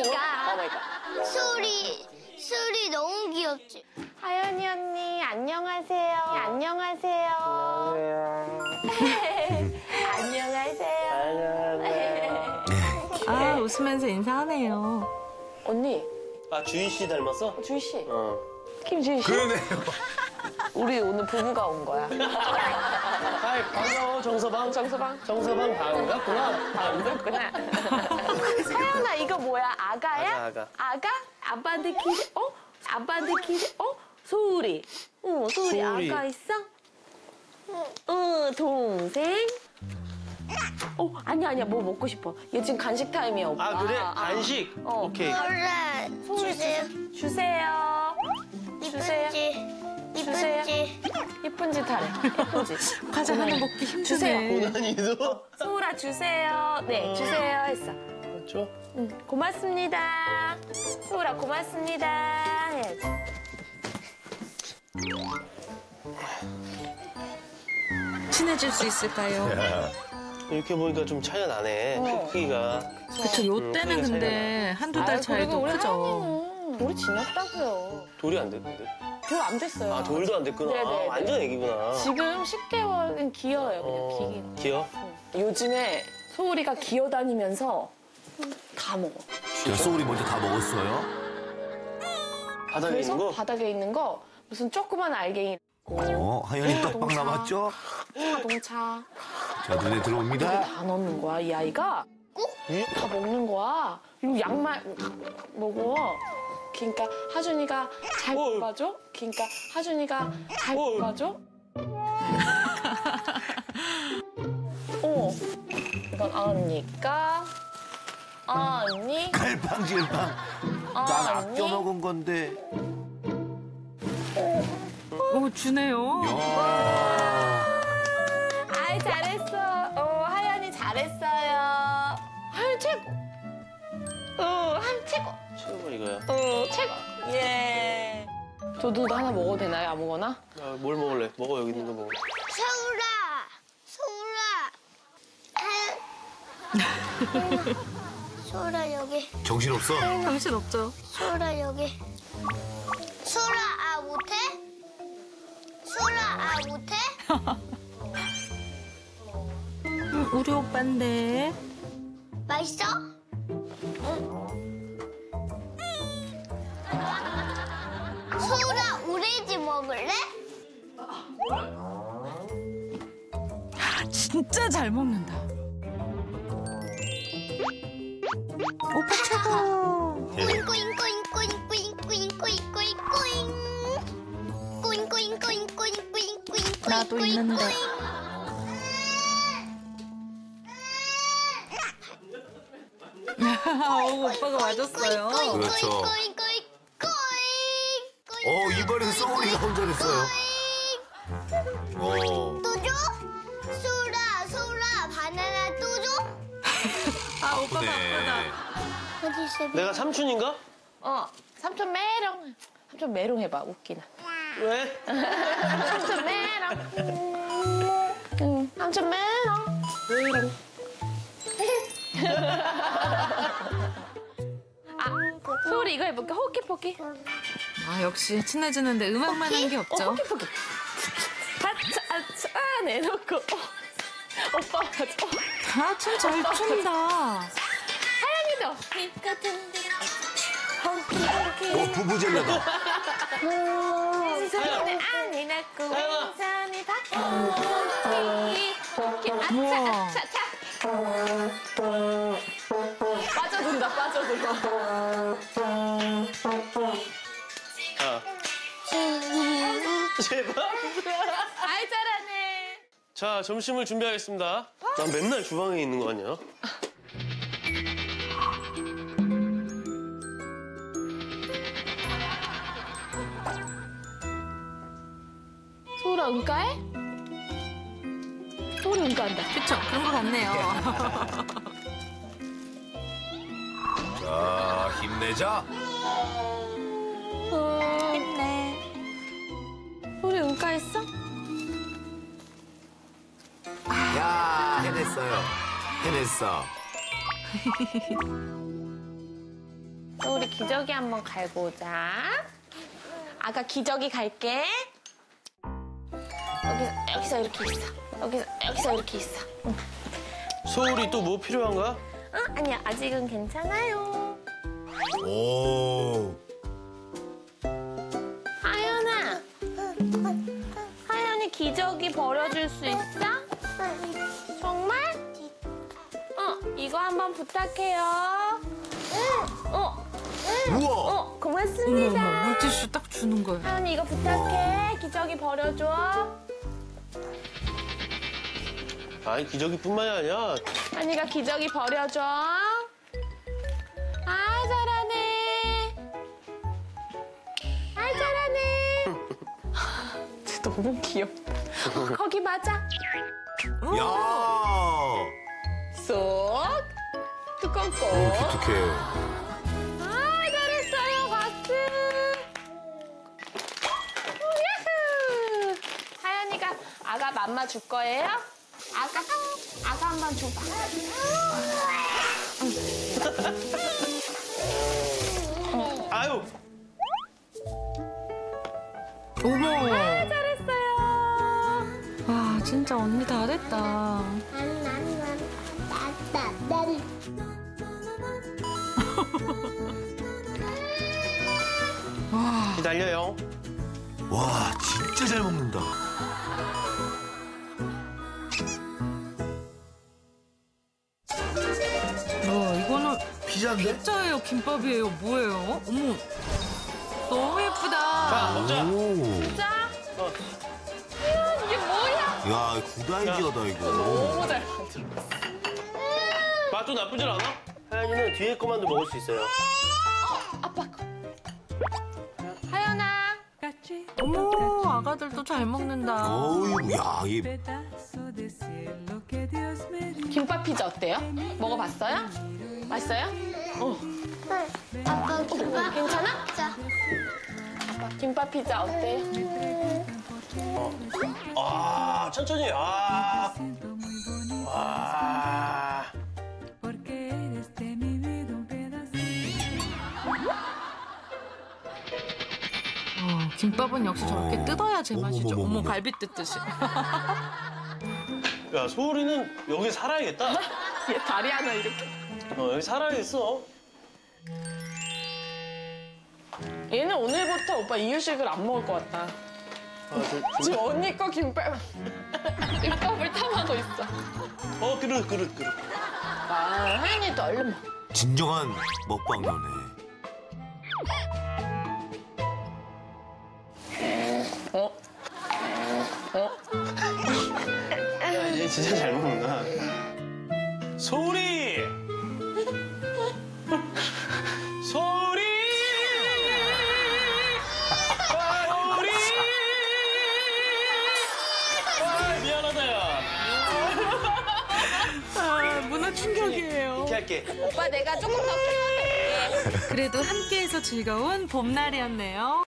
오마이갓. 술이 너무 귀엽지. 하연이 언니 안녕하세요. 안녕하세요. 안녕하세요. 아 웃으면서 인사하네요. 언니. 아 주희 씨 닮았어? 주희 씨. 어. 김주희 씨. 그러네요. 우리 오늘 부부가 온 거야. 아이, 반가워, 정서방. 정서방 반갑구나. 반갑구나. 서연아, 이거 뭐야? 아가야? 아가? 아빠한테 키스, 어? 아빠한테 키스, 어? 소울이. 어, 소울이 아가 있어? 어, 동생? 어, 아니야. 뭐 먹고 싶어. 얘 지금 간식 타임이야, 오빠. 아, 그래? 간식? 어. 오케이. 원래 소울이 주세요. 이쁜지 타래. 이쁜지. 과자 하나 먹기 힘드네. 고난이도? 소울아 주세요. 네 주세요 했어. 줘? 응. 고맙습니다. 소울아 고맙습니다. 해야지. 친해질 수 있을까요? 야, 이렇게 보니까 좀 차이가 나네. 어. 크기가. 그쵸. 요때는 근데 한두 달 차이도 크죠. 돌이 지났다고요. 돌이 안 됐는데? 돌 안 됐어요. 아, 돌도 안 됐구나. 아, 완전 애기구나. 지금 10개월은 귀여워요, 그냥 기긴. 귀여워? 응. 요즘에 소울이가 기어다니면서 다 먹어. 야, 소울이 먼저 다 먹었어요? 바닥에 있는 거? 바닥에 있는 거 무슨 조그만 알갱이. 어, 하연이 떡밥 남았죠? 자동차. 자, 눈에 들어옵니다. 다 넣는 거야, 이 아이가. 다 먹는 거야. 그리고 양말 먹어. 그러니까 하준이가 잘 봐줘. 어, 이건 언니까. 언니. 갈팡질팡. 난 아껴 먹은 건데. 오, 주네요. 아이 잘했어. 어, 하연이 잘했어요. 하연 최고. 최고 이거야. 어, 최고. 예. 저도 하나 먹어도 되나요? 아무거나? 아, 뭘 먹을래? 먹어, 여기 있는 거 먹어. 소울아. 소울아, 여기. 정신없어? 정신없죠. 소울아, 여기. 소울아, 아, 못해? 우리 오빠인데. 맛있어? 응. 소울아, 오렌지 먹을래? 진짜 잘 먹는다. 오빠 최고. 나도 있는데. 오빠가 맞았어요. 그렇죠. 오, 이번엔 소울이가 혼자냈어요. 또 줘? 소울아, 바나나 또 줘? 아, 오빠 바쁘다. 내가 삼촌인가? 어, 삼촌 메롱. 삼촌 메롱 해봐, 웃기나. 왜? 삼촌 메롱. 삼촌 메롱. 메롱. 아, 소울이 이거 해볼까? 호키포키. 아, 역시 친해지는데 음악만 한 게 없죠. 호키포키. 아차 내놓고. 오빠 맞아. 다 춤 잘 춘다. 하영이도. 어, 부부젤라다. 하영아. 안이 낳고 왼손이 바꿔. 아차차차. 빠져든다. 제발. 아이, 잘하네. 자, 점심을 준비하겠습니다. 난 맨날 주방에 있는 거 아니야? 소울아, 응가해? 소울이 응가한다. 그쵸, 그런 거 같네요. 자, 힘내자. 힘내. 우리 응가했어? 야, 해냈어요. 해냈어. 우리 기저귀 한번 갈고 오자. 아가 기저귀 갈게. 여기서 이렇게 있어. 여기서 이렇게 있어. 응. 소울이 또 뭐 필요한가? 어? 아니야, 아직은 괜찮아요. 오. 하연아. 하연이 기저귀 버려줄 수 있어? 정말? 어, 이거 한번 부탁해요. 응. 어. 응. 우와. 어, 고맙습니다. 물티슈 딱 주는 거야. 하연이 이거 부탁해. 기저귀 버려줘. 아니, 기저귀뿐만이 아니야. 하니가 기저귀 버려줘. 아, 잘하네. 아, 잘하네. 쟤 너무 귀엽다. 어, 거기 맞아. 야. 쏙. 뚜껑 꼭. 기특해. 아, 잘했어요. 박수. 야후. 하연이가 아가 맘마 줄 거예요? 아가 한번 줘봐. 아유. 어머. 아, 잘했어요. 와, 진짜 언니 다 됐다. 와. 기다려요. 와, 진짜 잘 먹는다. 피자예요? 김밥이에요? 뭐예요? 어머, 너무 예쁘다. 자, 먹자. 진짜? 어. 이야, 이게 뭐야? 야, 구다이기하다 이거. 너무 잘 만들었어. 맛도 나쁘진 않아? 하연이는 뒤에 거만도 먹을 수 있어요. 어, 아빠 거. 하연아. 같이. 어머, 아가들도 잘 먹는다. 어우, 야, 이. 김밥 피자 어때요? 먹어봤어요? 맛있어요? 어. 아빠 김밥 괜찮아? 피자. 아빠 김밥 피자 어때? 아, 천천히. 아. 와. 김밥은 역시 저렇게 뜯어야 제맛이죠. 어머, 갈비 뜯듯이. 야, 소울이는 여기 살아야겠다. 얘 다리 하나 이렇게. 어, 여기 살아있어. 얘는 오늘부터 오빠 이유식을 안 먹을 것 같다. 아, 지금 언니 거 김밥 김밥을 탐하고 있어. 어, 그릇. 아, 하연이도 얼른 먹어. 진정한 먹방러네. 야, 얘 진짜 잘 먹는다. 소울이! 소울이! 소울이! 아, 미안하다, 야. 아, 문화 충격이에요. 이렇게 할게. 오빠, 내가 조금 더 키워줄게. 그래도 함께해서 즐거운 봄날이었네요.